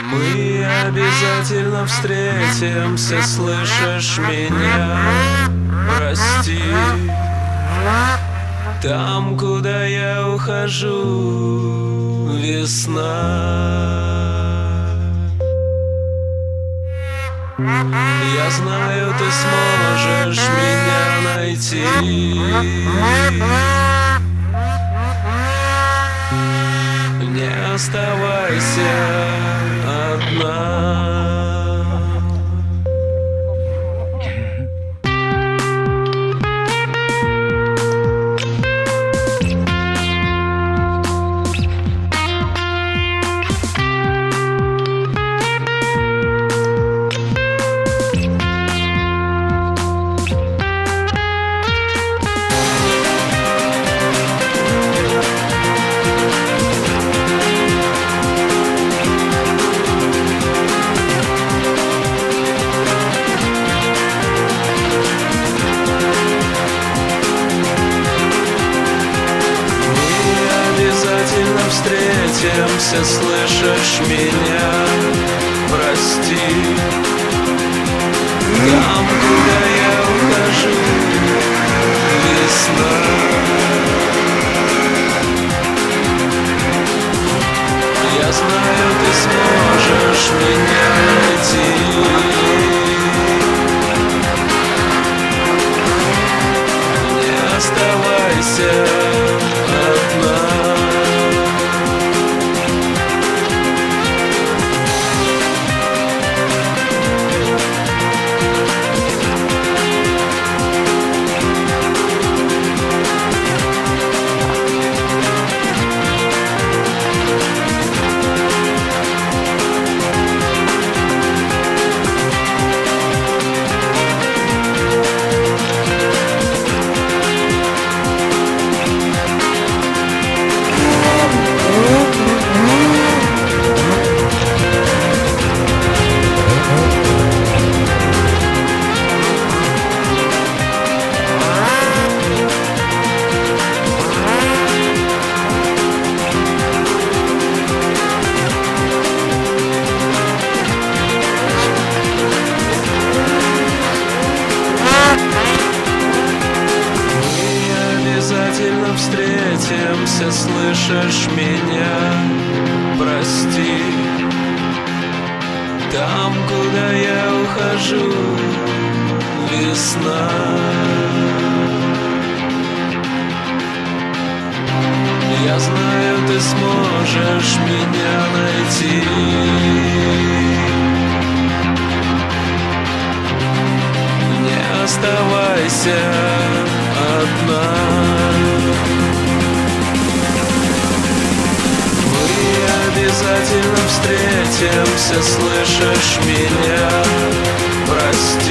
Мы обязательно встретимся, слышишь меня? Прости, там, куда я ухожу, весна. Я знаю, ты сможешь меня найти. Не оставайся одна. Встретимся, слышишь меня? Прости, там, куда я ухожу, весна. Я знаю, ты сможешь меня найти. Не оставайся одна. Встретимся, слышишь меня? Прости, там, куда я ухожу, весна. Я знаю, ты сможешь меня найти. Не оставайся одна. Обязательно встретимся, слышишь меня? Прости.